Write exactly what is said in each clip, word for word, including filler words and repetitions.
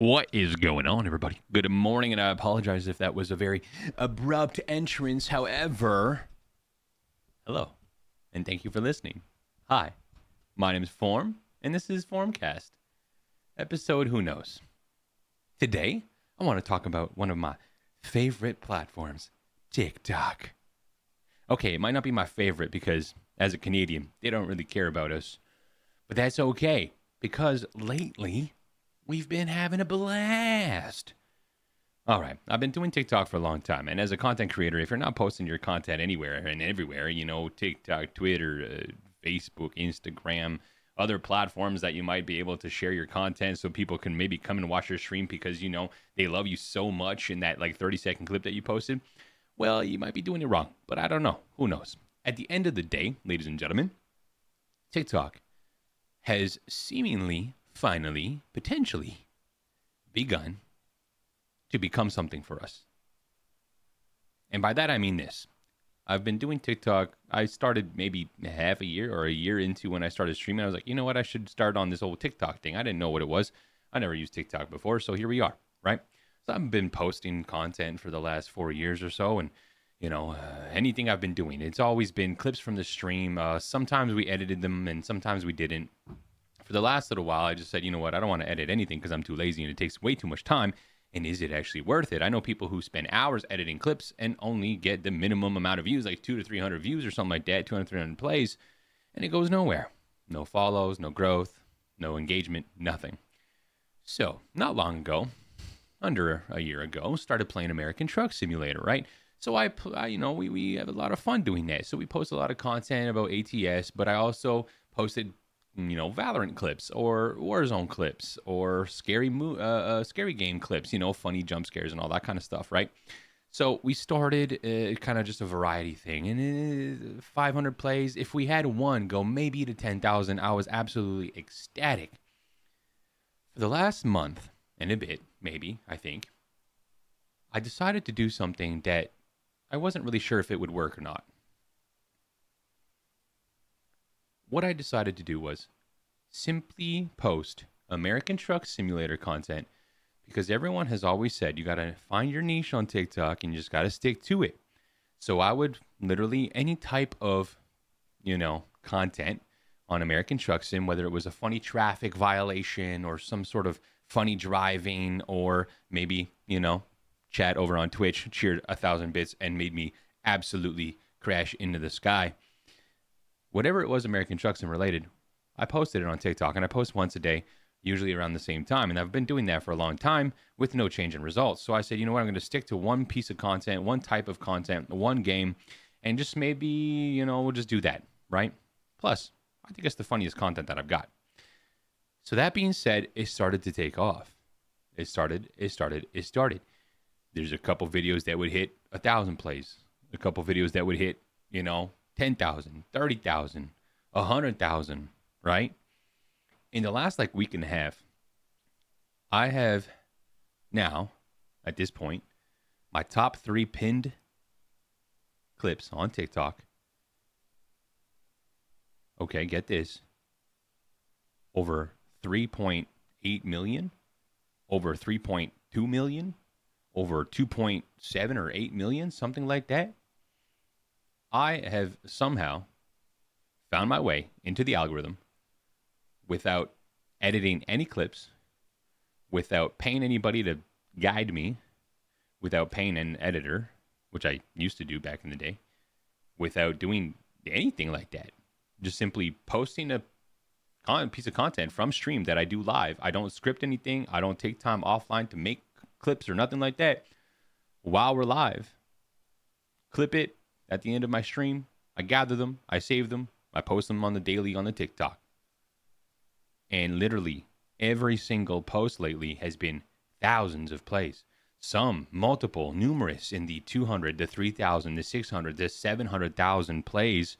What is going on, everybody? Good morning, and I apologize if that was a very abrupt entrance. However, hello, and thank you for listening. Hi, my name is Form, and this is Formcast, episode who knows. Today, I want to talk about one of my favorite platforms, TikTok. Okay, it might not be my favorite because, as a Canadian, they don't really care about us, but that's okay, because lately we've been having a blast. All right, I've been doing TikTok for a long time, and as a content creator, if you're not posting your content anywhere and everywhere, you know, TikTok, Twitter, uh, Facebook, Instagram, other platforms that you might be able to share your content so people can maybe come and watch your stream because, you know, they love you so much in that like thirty second clip that you posted, well, you might be doing it wrong, but I don't know. Who knows? At the end of the day, ladies and gentlemen, TikTok has seemingly, finally, potentially begun to become something for us. And by that, I mean this. I've been doing TikTok. I started maybe half a year or a year into when I started streaming. I was like, you know what? I should start on this whole TikTok thing. I didn't know what it was. I never used TikTok before. So here we are, right? So I've been posting content for the last four years or so. And, you know, uh, anything I've been doing, it's always been clips from the stream. Uh, sometimes we edited them and sometimes we didn't. For the last little while, I just said, you know what, I don't want to edit anything because I'm too lazy and it takes way too much time. And is it actually worth it? I know people who spend hours editing clips and only get the minimum amount of views, like two to three hundred views or something like that, two hundred, three hundred plays, and it goes nowhere. No follows, no growth, no engagement, nothing. So not long ago, under a year ago, started playing American Truck Simulator, right? So I, I you know, we we have a lot of fun doing that. So we post a lot of content about A T S, but I also posted, you know, Valorant clips or Warzone clips or scary mo uh, uh, scary game clips, you know, funny jump scares and all that kind of stuff, right? So we started uh, kind of just a variety thing, and uh, five hundred plays. If we had one go maybe to ten thousand, I was absolutely ecstatic. For the last month and a bit, maybe, I think, I decided to do something that I wasn't really sure if it would work or not. What I decided to do was simply post American Truck Simulator content because everyone has always said you got to find your niche on TikTok and you just got to stick to it. So I would literally any type of, you know, content on American Truck Sim, whether it was a funny traffic violation or some sort of funny driving or maybe, you know, chat over on Twitch, cheered a thousand bits and made me absolutely crash into the sky. Whatever it was American Truck Sim related, I posted it on TikTok, and I post once a day, usually around the same time. And I've been doing that for a long time with no change in results. So I said, you know what, I'm going to stick to one piece of content, one type of content, one game, and just maybe, you know, we'll just do that, right? Plus, I think it's the funniest content that I've got. So that being said, it started to take off. It started, it started, it started. There's a couple videos that would hit a thousand plays, a couple videos that would hit, you know, ten thousand, thirty thousand, one hundred thousand, right? In the last like week and a half, I have now, at this point, my top three pinned clips on TikTok. Okay, get this. Over three point eight million, over three point two million, over two point seven or eight million, something like that. I have somehow found my way into the algorithm without editing any clips, without paying anybody to guide me, without paying an editor, which I used to do back in the day, without doing anything like that. Just simply posting a piece of content from stream that I do live. I don't script anything. I don't take time offline to make clips or nothing like that. While we're live, clip it. At the end of my stream, I gather them, I save them, I post them on the daily on the TikTok. And literally every single post lately has been thousands of plays. Some, multiple, numerous in the two hundred, the three thousand, the six hundred, the seven hundred thousand plays.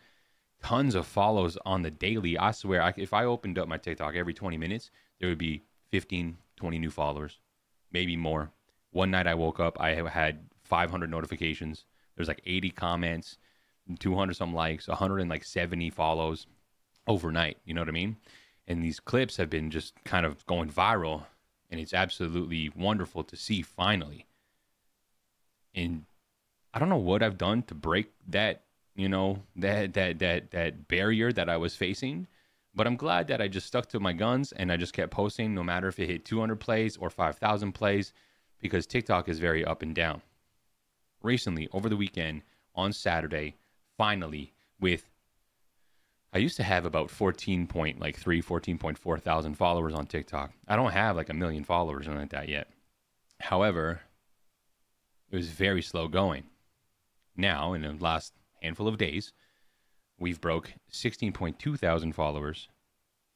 Tons of follows on the daily. I swear, I, if I opened up my TikTok every twenty minutes, there would be fifteen, twenty new followers, maybe more. One night I woke up, I had five hundred notifications. There's like eighty comments, two hundred some likes, one hundred seventy follows overnight. You know what I mean? And these clips have been just kind of going viral and it's absolutely wonderful to see finally. And I don't know what I've done to break that, you know, that that that that barrier that I was facing, but I'm glad that I just stuck to my guns and I just kept posting, no matter if it hit two hundred plays or five thousand plays, because TikTok is very up and down. Recently, over the weekend, on Saturday, finally, with I used to have about fourteen point like three, fourteen point four thousand followers on TikTok. I don't have like a million followers or anything like that yet. However, it was very slow going. Now, in the last handful of days, we've broke sixteen point two thousand followers,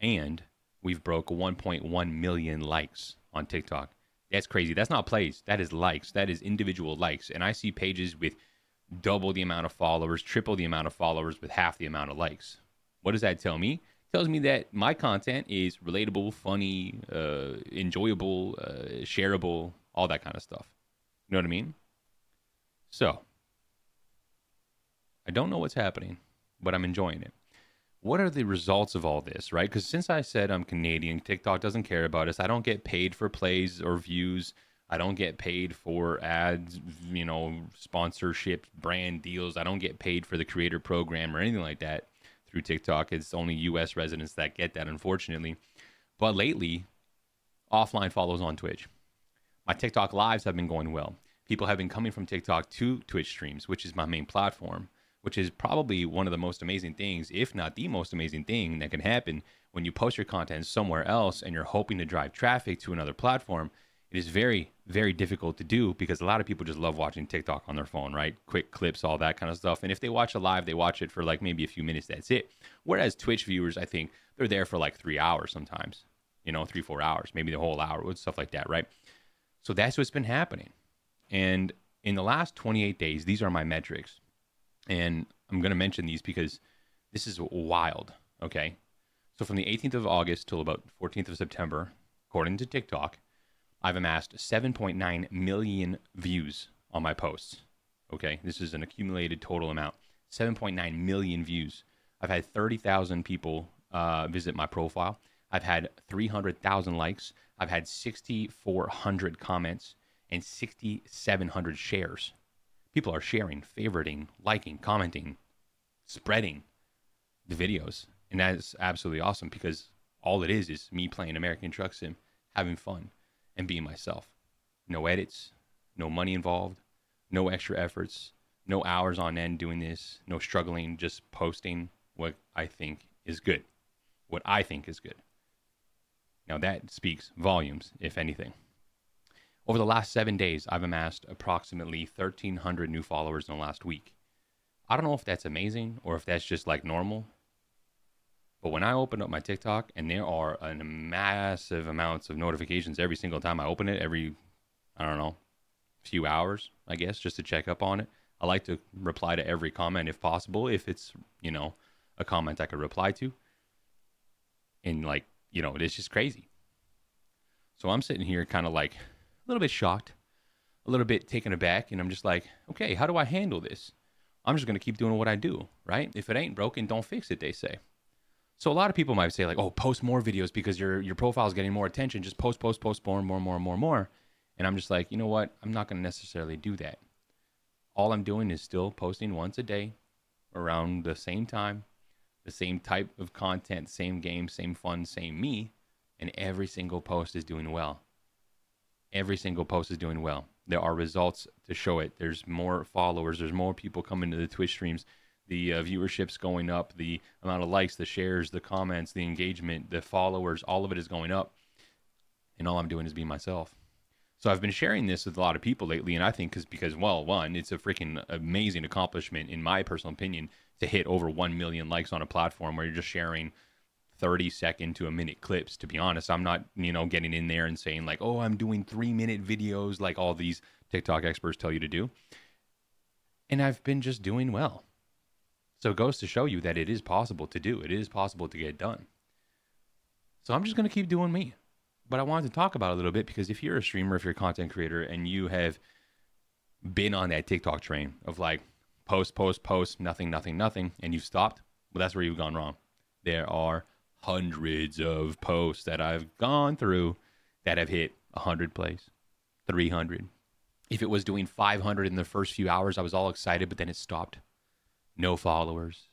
and we've broke one point one million likes on TikTok. That's crazy. That's not plays. That is likes. That is individual likes. And I see pages with double the amount of followers, triple the amount of followers with half the amount of likes. What does that tell me? It tells me that my content is relatable, funny, uh, enjoyable, uh, shareable, all that kind of stuff. You know what I mean? So I don't know what's happening, but I'm enjoying it. What are the results of all this, right? Because since I said I'm Canadian, TikTok doesn't care about us. I don't get paid for plays or views. I don't get paid for ads, you know, sponsorship, brand deals. I don't get paid for the creator program or anything like that through TikTok. It's only U S residents that get that, unfortunately. But lately, offline follows on Twitch. My TikTok lives have been going well. People have been coming from TikTok to Twitch streams, which is my main platform, which is probably one of the most amazing things, if not the most amazing thing that can happen when you post your content somewhere else and you're hoping to drive traffic to another platform. It is very, very difficult to do because a lot of people just love watching TikTok on their phone, right? Quick clips, all that kind of stuff. And if they watch a live, they watch it for like maybe a few minutes, that's it. Whereas Twitch viewers, I think they're there for like three hours sometimes, you know, three, four hours, maybe the whole hour, stuff like that, right? So that's what's been happening. And in the last twenty-eight days, these are my metrics. And I'm going to mention these because this is wild, okay? So from the eighteenth of August till about fourteenth of September, according to TikTok, I've amassed seven point nine million views on my posts, okay? This is an accumulated total amount, seven point nine million views. I've had thirty thousand people uh, visit my profile. I've had three hundred thousand likes. I've had six thousand four hundred comments and six thousand seven hundred shares. People are sharing, favoriting, liking, commenting, spreading the videos. And that is absolutely awesome because all it is is me playing American Truck Sim, having fun, and being myself. No edits, no money involved, no extra efforts, no hours on end doing this, no struggling, just posting what I think is good. What I think is good. Now that speaks volumes, if anything. Over the last seven days, I've amassed approximately thirteen hundred new followers in the last week. I don't know if that's amazing or if that's just like normal, but when I open up my TikTok and there are a massive amounts of notifications every single time I open it, every, I don't know, few hours, I guess, just to check up on it. I like to reply to every comment if possible, if it's, you know, a comment I could reply to. And like, you know, it's just crazy. So I'm sitting here kind of like, a little bit shocked, a little bit taken aback, and I'm just like, okay, how do I handle this? I'm just going to keep doing what I do, right? If it ain't broken, don't fix it, they say. So a lot of people might say like, oh, post more videos because your your profile is getting more attention. Just post, post, post more, more, more, more, more. And I'm just like, you know what? I'm not going to necessarily do that. All I'm doing is still posting once a day around the same time, the same type of content, same game, same fun, same me, and every single post is doing well. Every single post is doing well. There are results to show it. There's more followers. There's more people coming to the Twitch streams. The uh, viewership's going up. The amount of likes, the shares, the comments, the engagement, the followers, all of it is going up. And all I'm doing is being myself. So I've been sharing this with a lot of people lately. And I think cause, because, well, one, it's a freaking amazing accomplishment, in my personal opinion, to hit over one million likes on a platform where you're just sharing thirty second to a minute clips. To be honest, I'm not, you know, getting in there and saying like, oh, I'm doing three minute videos like all these TikTok experts tell you to do. And I've been just doing well. So it goes to show you that it is possible to do. It is possible to get done. So I'm just going to keep doing me. But I wanted to talk about it a little bit because if you're a streamer, if you're a content creator and you have been on that TikTok train of like post, post, post, nothing, nothing, nothing, and you've stopped, well, that's where you've gone wrong. There are hundreds of posts that I've gone through that have hit one hundred plays, three hundred. If it was doing five hundred in the first few hours, I was all excited, but then it stopped. No followers,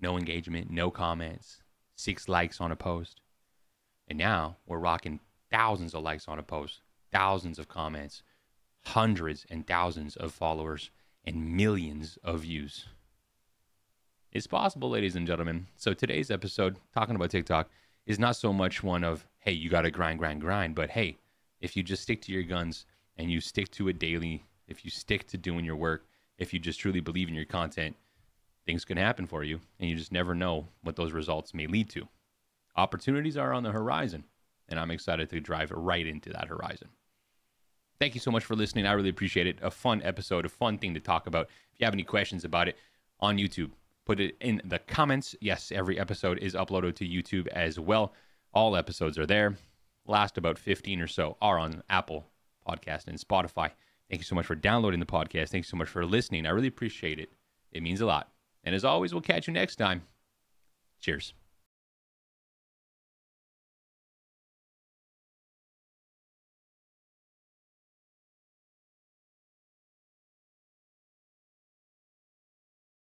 no engagement, no comments, six likes on a post. And now we're rocking thousands of likes on a post, thousands of comments, hundreds and thousands of followers, and millions of views. It's possible, ladies and gentlemen. So today's episode, talking about TikTok, is not so much one of, hey, you got to grind, grind, grind, but hey, if you just stick to your guns and you stick to it daily, if you stick to doing your work, if you just truly believe in your content, things can happen for you, and you just never know what those results may lead to. Opportunities are on the horizon, and I'm excited to drive right into that horizon. Thank you so much for listening. I really appreciate it. A fun episode, a fun thing to talk about. If you have any questions about it on YouTube, put it in the comments. Yes, every episode is uploaded to YouTube as well. All episodes are there. Last about fifteen or so are on Apple Podcast and Spotify. Thank you so much for downloading the podcast. Thank you so much for listening. I really appreciate it. It means a lot. And as always, we'll catch you next time. Cheers.